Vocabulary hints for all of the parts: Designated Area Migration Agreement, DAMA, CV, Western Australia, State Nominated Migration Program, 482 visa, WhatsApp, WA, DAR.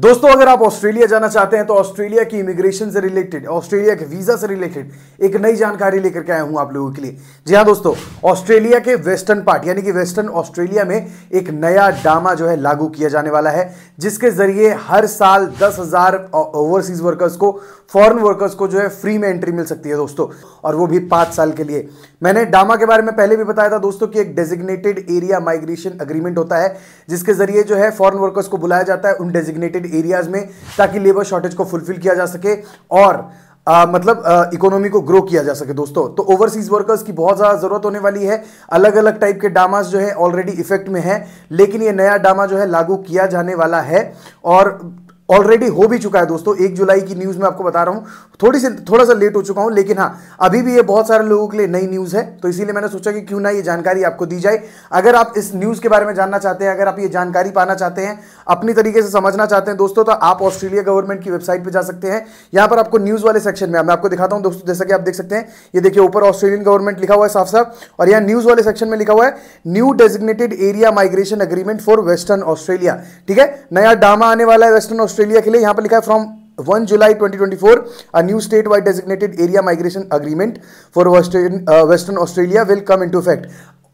दोस्तों अगर आप ऑस्ट्रेलिया जाना चाहते हैं तो ऑस्ट्रेलिया की इमिग्रेशन से रिलेटेड, ऑस्ट्रेलिया के वीजा से रिलेटेड एक नई जानकारी लेकर के आया हूं आप लोगों के लिए। जी हां दोस्तों, ऑस्ट्रेलिया के वेस्टर्न पार्ट यानी कि वेस्टर्न ऑस्ट्रेलिया में एक नया डामा जो है लागू किया जाने वाला है, जिसके जरिए हर साल 10,000 ओवरसीज वर्कर्स को, फॉरेन वर्कर्स को जो है फ्री में एंट्री मिल सकती है दोस्तों, और वो भी 5 साल के लिए। मैंने डामा के बारे में पहले भी बताया था दोस्तों कि एक डेजिग्नेटेड एरिया माइग्रेशन एग्रीमेंट होता है, जिसके जरिए जो है फॉरेन वर्कर्स को बुलाया जाता है उन डेजिग्नेटेड एरियाज में, ताकि लेबर शॉर्टेज को फुलफिल किया जा सके और मतलब इकोनॉमी को ग्रो किया जा सके दोस्तों। तो ओवरसीज वर्कर्स की बहुत ज़्यादा ज़रूरत होने वाली है। अलग अलग टाइप के डामास जो है ऑलरेडी इफेक्ट में है, लेकिन ये नया डामा जो है लागू किया जाने वाला है और ऑलरेडी हो भी चुका है दोस्तों। 1 जुलाई की न्यूज़ में आपको बता रहा हूँ, थोड़ा सा लेट हो चुका हूँ, लेकिन हाँ अभी भी ये बहुत सारे लोगों के लिए नई न्यूज़ है, तो इसीलिए मैंने सोचा कि क्यों ना ये जानकारी आपको दी जाए। अगर आप इस न्यूज़ के बारे में जानना चाहते हैं, अगर आप ये जानकारी पाना चाहते हैं, अपनी तरीके से समझना चाहते हैं दोस्तों, तो आप ऑस्ट्रेलिया गवर्नमेंट की वेबसाइट पर जा सकते हैं। यहाँ पर आपको न्यूज़ वाले सेक्शन में, मैं आपको दिखाता हूँ दोस्तों, जैसा कि आप देख सकते हैं, ये देखिए ऊपर ऑस्ट्रेलियन गवर्नमेंट लिखा हुआ है साफ साफ, और यहाँ न्यूज़ वाले सेक्शन में लिखा हुआ है new designated area migration agreement for Western Australia. ठीक है, नया डामा आने वाला है वेस्टर्न ऑस्ट्रेलिया के लिए। यहां पर लिखा है from 1 July 2024 a new state wide designated area migration agreement for Western Australia will come into effect.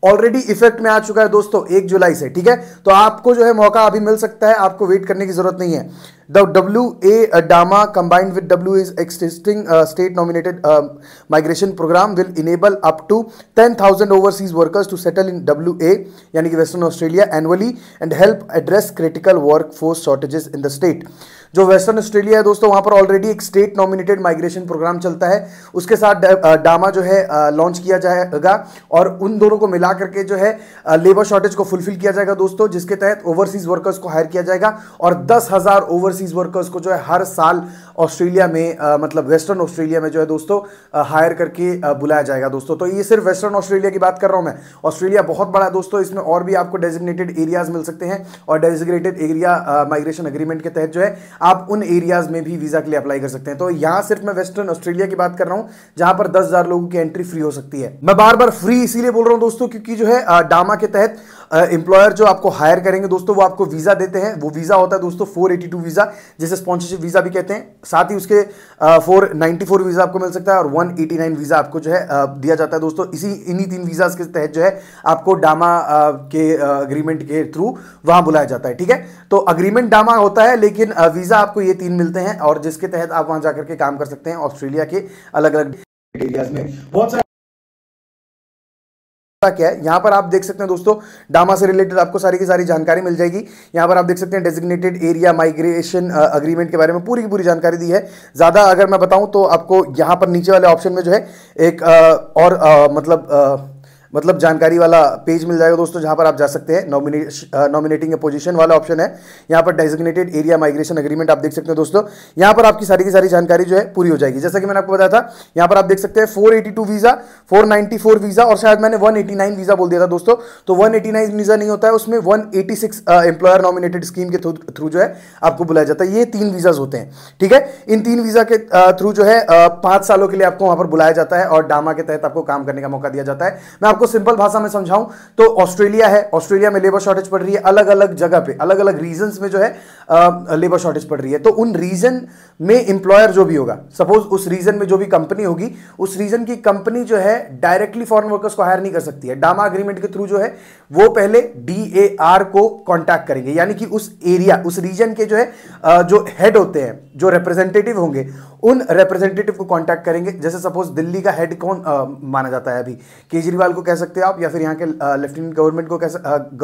Already effect में आ चुका है दोस्तों 1 जुलाई से। ठीक है, तो आपको जो है मौका अभी मिल सकता है, आपको वेट करने की जरूरत नहीं है। The WA DAMA combined with WA's existing state-nominated migration program will enable up to 10,000 overseas workers to settle in WA, यानी कि Western Australia annually and help address critical workforce shortages in the state। जो Western Australia है दोस्तों, वहाँ पर already एक state nominated migration programme चलता है, उसके साथ डामा जो है लॉन्च किया जाएगा और उन दोनों को मिला करके जो है लेबर शॉर्टेज को फुलफिल किया जाएगा दोस्तों, जिसके तहत ओवरसीज वर्कर्स को हायर किया जाएगा और 10,000 ओवरसीज वर्कर्स को जो है हर साल ऑस्ट्रेलिया में मतलब वेस्टर्न ऑस्ट्रेलिया में जो है दोस्तों हायर करके बुलाया जाएगा दोस्तों। तो ये सिर्फ वेस्टर्न ऑस्ट्रेलिया की बात कर रहा हूँ मैं, ऑस्ट्रेलिया बहुत बड़ा है दोस्तों, इसमें और भी आपको डेजिग्नेटेड एरियाज मिल सकते हैं और डेजिग्नेटेड एरिया माइग्रेशन एग्रीमेंट के तहत जो है आप उन एरियाज में भी वीजा के लिए अप्लाई कर सकते हैं। तो यहाँ सिर्फ मैं वेस्टर्न ऑस्ट्रेलिया की बात कर रहा हूँ, जहां पर 10,000 लोगों की एंट्री फ्री हो सकती है। मैं बार बार फ्री इसीलिए बोल रहा हूँ दोस्तों क्योंकि जो है डामा के तहत एम्प्लॉयर जो आपको हायर करेंगे दोस्तों, वो आपको वीजा देते हैं। वो वीजा होता है दोस्तों 482 वीजा, जिसे स्पॉन्सरशिप वीजा भी कहते हैं। साथ ही उसके 494 वीजा आपको मिल सकता है और 189 वीजा आपको जो है दिया जाता है दोस्तों। इन्हीं 3 वीजा के तहत जो है आपको डामा के अग्रीमेंट के थ्रू वहां बुलाया जाता है। ठीक है, तो अग्रीमेंट डामा होता है, लेकिन वीजा आपको ये 3 मिलते हैं और जिसके तहत आप वहां जाकर के काम कर सकते हैं ऑस्ट्रेलिया के अलग अलग एरियाज में। बहुत सारे क्या है यहां पर आप देख सकते हैं दोस्तों, डामा से रिलेटेड आपको सारी की सारी जानकारी मिल जाएगी। यहां पर आप देख सकते हैं डेजिग्नेटेड एरिया माइग्रेशन एग्रीमेंट के बारे में पूरी की पूरी जानकारी दी है। ज्यादा अगर मैं बताऊं तो आपको यहां पर नीचे वाले ऑप्शन में जो है एक मतलब जानकारी वाला पेज मिल जाएगा दोस्तों, जहां पर आप जा सकते हैं। नॉमिनेटिंग ए पोजीशन वाला ऑप्शन है, यहां पर डेजिग्नेटेड एरिया माइग्रेशन एग्रीमेंट आप देख सकते हैं दोस्तों। यहां पर आपकी सारी की सारी जानकारी जो है पूरी हो जाएगी। जैसा कि मैंने आपको बताया था, यहां पर आप देख सकते हैं 482 वीजा, 494 वीजा और शायद मैंने 189 वीजा बोल दिया था दोस्तों। तो 189 वीजा नहीं होता है, उसमें 186 एम्प्लॉयर नॉमिनेटेड स्कीम के थ्रू जो है आपको बुलाया जाता है। ये 3 वीजाज होते हैं। ठीक है, इन 3 वीजा के थ्रू जो है 5 सालों के लिए आपको वहां पर बुलाया जाता है और डामा के तहत आपको काम करने का मौका दिया जाता है। मैं सिंपल भाषा में समझाऊं तो ऑस्ट्रेलिया है, ऑस्ट्रेलिया में लेबर शॉर्टेज पड़ रही है, अलग अलग जगह पे अलग अलग रीजंस में जो है लेबर शॉर्टेज पड़ रही है। तो उन रीजन में एम्प्लॉयर जो भी होगा, सपोज उस रीजन में जो भी कंपनी होगी, उस रीजन की कंपनी जो है डायरेक्टली फॉरेन वर्कर्स को हायर नहीं कर सकती है। डामा एग्रीमेंट के थ्रू जो है वो पहले DAR को कॉन्टैक्ट करेंगे, यानी कि उस एरिया, उस रीजन के जो है जो हेड होते हैं, जो रिप्रेजेंटेटिव होंगे, उन रिप्रेजेंटेटिव को कांटेक्ट करेंगे। जैसे सपोज दिल्ली का हेड कौन माना जाता है, अभी केजरीवाल को कह सकते हैं आप, या फिर यहाँ के लेफ्टिनेंट गवर्नमेंट को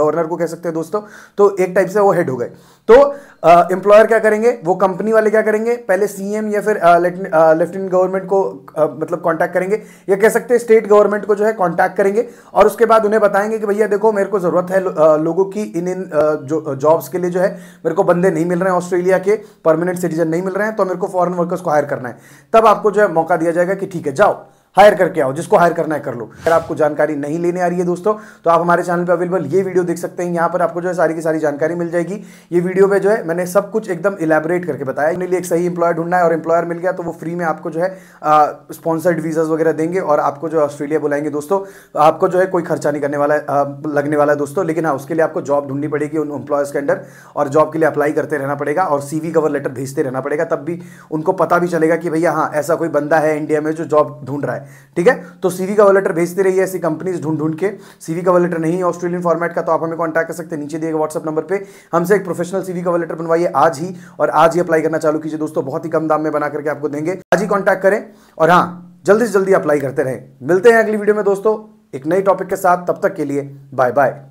गवर्नर को कह सकते हैं दोस्तों। तो एक टाइप से वो हेड हो गए। तो एम्प्लॉयर क्या करेंगे, वो कंपनी वाले क्या करेंगे, पहले CM या फिर लेफ्टिनेंट गवर्नमेंट को मतलब कांटेक्ट करेंगे, या कह सकते हैं स्टेट गवर्नमेंट को जो है कांटेक्ट करेंगे और उसके बाद उन्हें बताएंगे कि भैया देखो मेरे को ज़रूरत है लोगों की, इन जो जॉब्स के लिए जो है मेरे को बंदे नहीं मिल रहे हैं, ऑस्ट्रेलिया के परमानेंट सिटीजन नहीं मिल रहे हैं, तो मेरे को फॉरेन वर्कर्स को हायर करना है। तब आपको जो है मौका दिया जाएगा कि ठीक है जाओ हायर करके आओ, जिसको हायर करना है कर लो। अगर आपको जानकारी नहीं लेने आ रही है दोस्तों तो आप हमारे चैनल पे अवेलेबल ये वीडियो देख सकते हैं, यहाँ पर आपको जो है सारी की सारी जानकारी मिल जाएगी। ये वीडियो पे जो है मैंने सब कुछ एकदम इलैबोरेट करके बताया। अपने लिए एक सही एम्प्लॉयर ढूंढना है और एम्प्लॉयर मिल गया तो वो फ्री में आपको जो है स्पॉन्सर्ड वीज़ाज वगैरह देंगे और आपको जो ऑस्ट्रेलिया बुलाएंगे दोस्तों। आपको जो है कोई खर्चा नहीं करने वाला लगने वाला है दोस्तों, लेकिन हाँ उसके लिए आपको जॉब ढूंढनी पड़ेगी उन एम्प्लॉयर्स के अंदर और जॉब के लिए अप्लाई करते रहना पड़ेगा और CV कवर लेटर भेजते रहना पड़ेगा, तब भी उनको पता भी चलेगा कि भैया हाँ ऐसा कोई बंदा है इंडिया में जो जॉब ढूंढ रहा है। ठीक है, तो CV कवर लेटर भेजते रहिए ऐसी कंपनीज ढूंढ के। CV कवर लेटर नहीं है ऑस्ट्रेलियन फॉर्मेट का तो आप हमें कॉन्टैक्ट कर सकते हैं नीचे दिए गए व्हाट्सएप नंबर पे। हमसे एक प्रोफेशनल CV कवर लेटर बनवाइए आज ही और आज ही अप्लाई करना चालू कीजिए दोस्तों, बहुत ही कम दाम में बना करके आपको देंगे। आज ही कॉन्टैक्ट करें और हाँ जल्दी से जल्दी अप्लाई करते रहें। मिलते हैं अगली वीडियो में दोस्तों एक नई टॉपिक के साथ, तब तक के लिए बाय बाय।